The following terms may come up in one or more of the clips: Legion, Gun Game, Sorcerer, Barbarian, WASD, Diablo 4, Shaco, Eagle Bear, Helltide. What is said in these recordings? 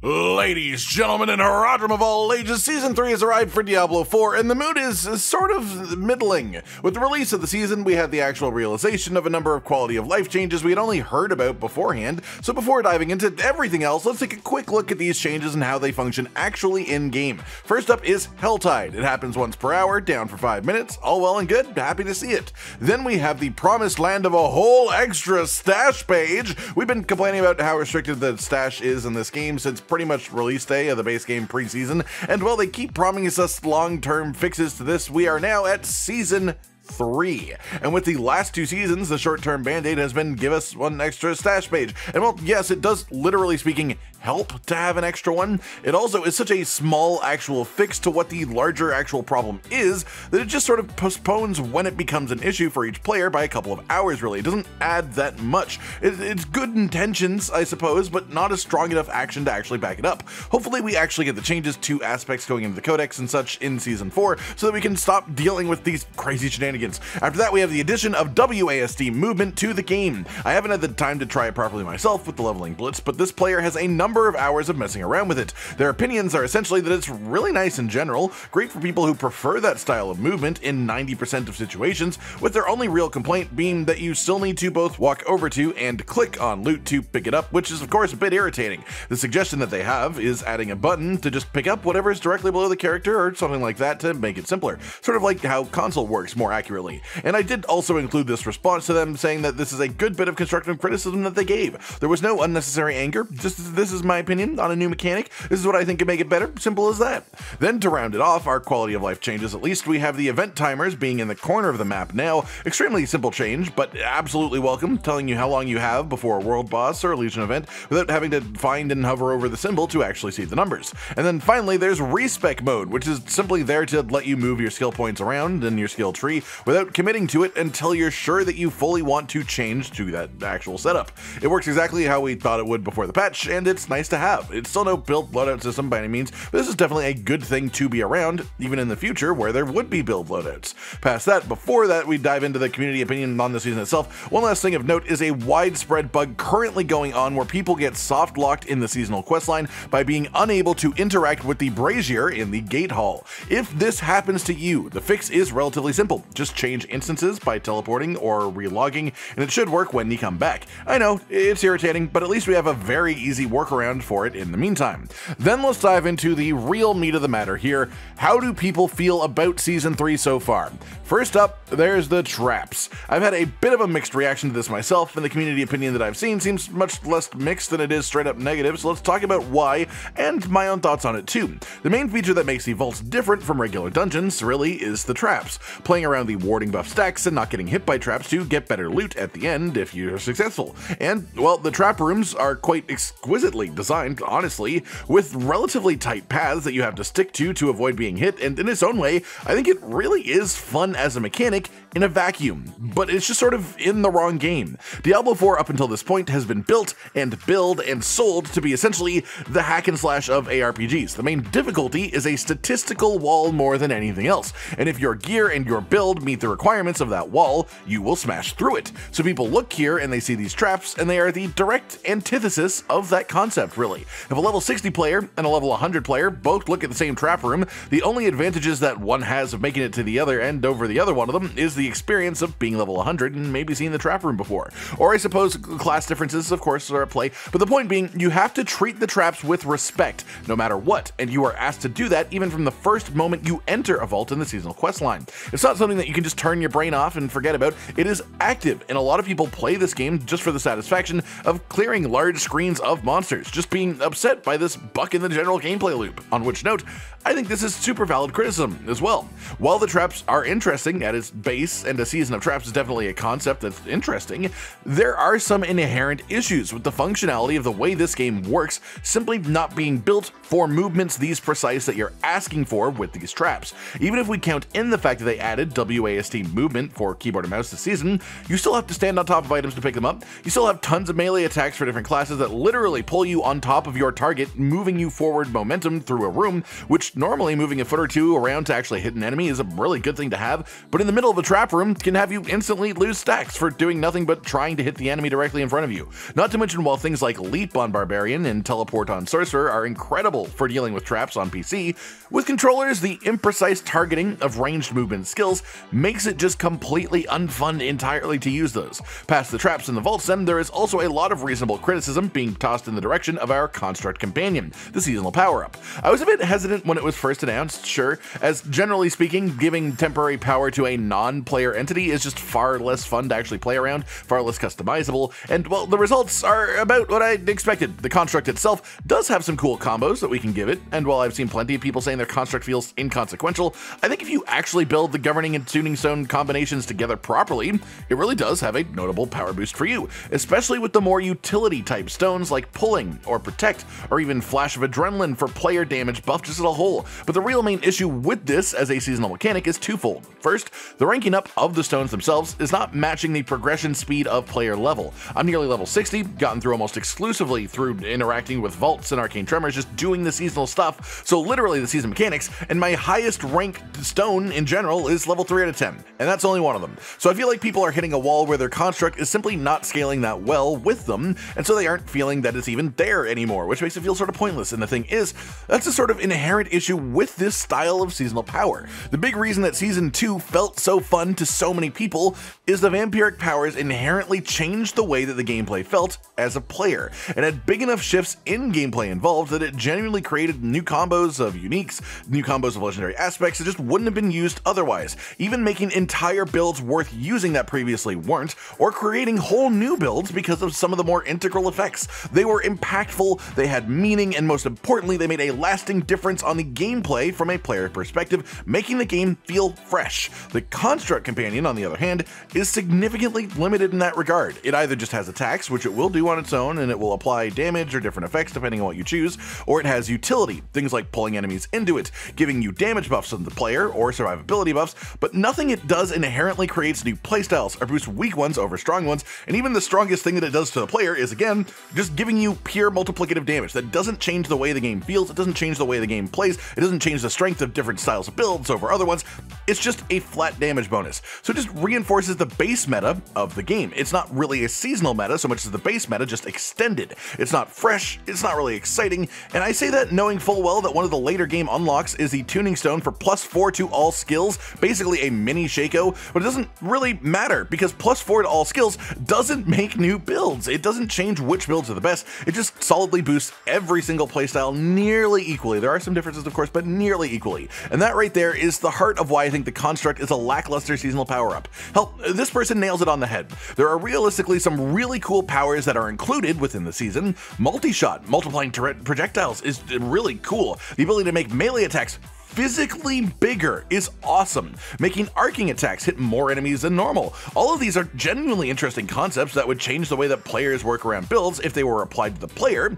Ladies, gentlemen, and herodrum of all ages, Season 3 has arrived for Diablo 4, and the mood is sort of middling. With the release of the season, we had the actual realization of a number of quality of life changes we had only heard about beforehand, so before diving into everything else, let's take a quick look at these changes and how they function actually in-game. First up is Helltide. It happens once per hour, down for 5 minutes, all well and good, happy to see it. Then we have the promised land of a whole extra stash page. We've been complaining about how restricted the stash is in this game since pretty much release day of the base game preseason, and while they keep promising us long-term fixes to this, we are now at Season 3. And with the last two seasons, the short-term band-aid has been give us one extra stash page. And well, yes, it does literally speaking help to have an extra one. It also is such a small actual fix to what the larger actual problem is that it just sort of postpones when it becomes an issue for each player by a couple of hours, really. It doesn't add that much. It's good intentions, I suppose, but not a strong enough action to actually back it up. Hopefully we actually get the changes to aspects going into the codex and such in Season 4 so that we can stop dealing with these crazy shenanigans. After that, we have the addition of WASD movement to the game. I haven't had the time to try it properly myself with the leveling blitz, but this player has a number of hours of messing around with it. Their opinions are essentially that it's really nice in general, great for people who prefer that style of movement in 90% of situations, with their only real complaint being that you still need to both walk over to and click on loot to pick it up, which is of course a bit irritating. The suggestion that they have is adding a button to just pick up whatever is directly below the character or something like that to make it simpler, sort of like how console works more accurately. And I did also include this response to them saying that this is a good bit of constructive criticism that they gave. There was no unnecessary anger, just this is my opinion on a new mechanic, this is what I think could make it better, simple as that. Then to round it off, our quality of life changes at least, we have the event timers being in the corner of the map now, extremely simple change, but absolutely welcome, telling you how long you have before a world boss or a Legion event without having to find and hover over the symbol to actually see the numbers. And then finally there's respec mode, which is simply there to let you move your skill points around in your skill tree without committing to it until you're sure that you fully want to change to that actual setup. It works exactly how we thought it would before the patch, and it's nice to have. It's still no build loadout system by any means, but this is definitely a good thing to be around, even in the future where there would be build loadouts. Past that, before that, we dive into the community opinion on the season itself. One last thing of note is a widespread bug currently going on where people get soft locked in the seasonal questline by being unable to interact with the brazier in the gate hall. If this happens to you, the fix is relatively simple. Just change instances by teleporting or relogging, and it should work when you come back. I know, it's irritating, but at least we have a very easy workaround for it in the meantime. Then let's dive into the real meat of the matter here. How do people feel about Season 3 so far? First up, there's the traps. I've had a bit of a mixed reaction to this myself, and the community opinion that I've seen seems much less mixed than it is straight up negative, so let's talk about why, and my own thoughts on it too. The main feature that makes the vaults different from regular dungeons, really, is the traps. Playing around the warding buff stacks and not getting hit by traps to get better loot at the end if you're successful. And, well, the trap rooms are quite exquisitely designed, honestly, with relatively tight paths that you have to stick to avoid being hit, and in its own way, I think it really is fun as a mechanic in a vacuum, but it's just sort of in the wrong game. Diablo 4 up until this point has been built and billed and sold to be essentially the hack and slash of ARPGs. The main difficulty is a statistical wall more than anything else, and if your gear and your build meet the requirements of that wall, you will smash through it. So people look here and they see these traps, and they are the direct antithesis of that concept, really. If a level 60 player and a level 100 player both look at the same trap room, the only advantages that one has of making it to the other end over the other one of them is the experience of being level 100 and maybe seeing the trap room before. Or I suppose class differences, of course, are at play, but the point being, you have to treat the traps with respect, no matter what, and you are asked to do that even from the first moment you enter a vault in the seasonal questline. It's not something that you can just turn your brain off and forget about. It is active, and a lot of people play this game just for the satisfaction of clearing large screens of monsters, just being upset by this buck in the general gameplay loop, on which note, I think this is super valid criticism as well. While the traps are interesting at its base, and a season of traps is definitely a concept that's interesting, there are some inherent issues with the functionality of the way this game works, simply not being built for movements these precise that you're asking for with these traps. Even if we count in the fact that they added WASD movement for keyboard and mouse this season, you still have to stand on top of items to pick them up, you still have tons of melee attacks for different classes that literally pull you on top of your target, moving you forward momentum through a room, which normally moving a foot or two around to actually hit an enemy is a really good thing to have, but in the middle of a trap trap room can have you instantly lose stacks for doing nothing but trying to hit the enemy directly in front of you. Not to mention, while things like Leap on Barbarian and Teleport on Sorcerer are incredible for dealing with traps on PC, with controllers, the imprecise targeting of ranged movement skills makes it just completely unfun entirely to use those. Past the traps in the vaults, then, there is also a lot of reasonable criticism being tossed in the direction of our Construct Companion, the seasonal power-up. I was a bit hesitant when it was first announced, sure, as generally speaking, giving temporary power to a non-player entity is just far less fun to actually play around, far less customizable, and, well, the results are about what I expected. The Construct itself does have some cool combos that we can give it, and while I've seen plenty of people saying their Construct feels inconsequential, I think if you actually build the Governing and Tuning Stone combinations together properly, it really does have a notable power boost for you, especially with the more utility-type stones like Pulling, or Protect, or even Flash of Adrenaline for player damage buff just as a whole. But the real main issue with this as a seasonal mechanic is twofold. First, the ranking up of the stones themselves is not matching the progression speed of player level. I'm nearly level 60, gotten through almost exclusively through interacting with vaults and arcane tremors, just doing the seasonal stuff, so literally the season mechanics, and my highest ranked stone in general is level 3 out of 10, and that's only one of them. So I feel like people are hitting a wall where their construct is simply not scaling that well with them, and so they aren't feeling that it's even there anymore, which makes it feel sort of pointless. And the thing is, that's a sort of inherent issue with this style of seasonal power. The big reason that Season 2 felt so fun to so many people is the vampiric powers inherently changed the way that the gameplay felt as a player, and had big enough shifts in gameplay involved that it genuinely created new combos of uniques, new combos of legendary aspects that just wouldn't have been used otherwise, even making entire builds worth using that previously weren't, or creating whole new builds because of some of the more integral effects. They were impactful, they had meaning, and most importantly, they made a lasting difference on the gameplay from a player perspective, making the game feel fresh. The Construct Companion, on the other hand, is significantly limited in that regard. It either just has attacks, which it will do on its own, and it will apply damage or different effects depending on what you choose, or it has utility, things like pulling enemies into it, giving you damage buffs on the player, or survivability buffs, but nothing it does inherently creates new playstyles or boosts weak ones over strong ones, and even the strongest thing that it does to the player is, again, just giving you pure multiplicative damage that doesn't change the way the game feels, it doesn't change the way the game plays, it doesn't change the strength of different styles of builds over other ones, it's just a flat damage bonus. So it just reinforces the base meta of the game. It's not really a seasonal meta so much as the base meta just extended. It's not fresh, it's not really exciting, and I say that knowing full well that one of the later game unlocks is the Tuning Stone for +4 to all skills, basically a mini Shaco, but it doesn't really matter because +4 to all skills doesn't make new builds. It doesn't change which builds are the best, it just solidly boosts every single playstyle nearly equally. There are some differences, of course, but nearly equally. And that right there is the heart of why I think the Construct is a lackluster seasonal power-up. Hell, this person nails it on the head. There are realistically some really cool powers that are included within the season. Multi-shot, multiplying projectiles is really cool. The ability to make melee attacks physically bigger is awesome. Making arcing attacks hit more enemies than normal. All of these are genuinely interesting concepts that would change the way that players work around builds if they were applied to the player.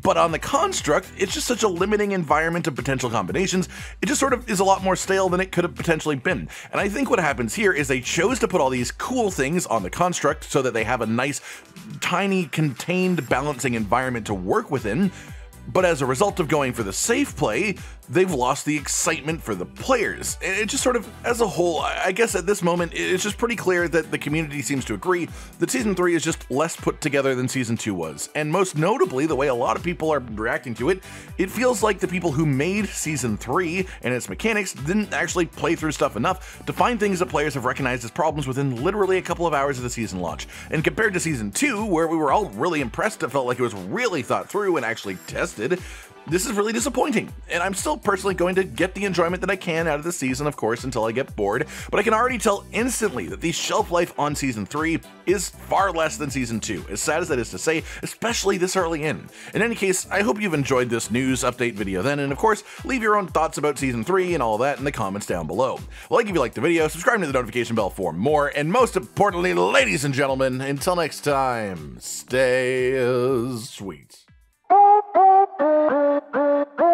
But on the Construct, it's just such a limiting environment of potential combinations, it just sort of is a lot more stale than it could have potentially been. And I think what happens here is they chose to put all these cool things on the Construct so that they have a nice, tiny, contained balancing environment to work within, but as a result of going for the safe play, they've lost the excitement for the players. And it just sort of, as a whole, I guess at this moment, it's just pretty clear that the community seems to agree that Season 3 is just less put together than Season 2 was. And most notably, the way a lot of people are reacting to it, it feels like the people who made Season 3 and its mechanics didn't actually play through stuff enough to find things that players have recognized as problems within literally a couple of hours of the season launch. And compared to Season 2, where we were all really impressed, it felt like it was really thought through and actually tested, this is really disappointing, and I'm still personally going to get the enjoyment that I can out of the season, of course, until I get bored, but I can already tell instantly that the shelf life on Season 3 is far less than Season 2, as sad as that is to say, especially this early in. In any case, I hope you've enjoyed this news update video then, and of course, leave your own thoughts about Season 3 and all that in the comments down below. Like if you liked the video, subscribe to the notification bell for more, and most importantly, ladies and gentlemen, until next time, stay sweet.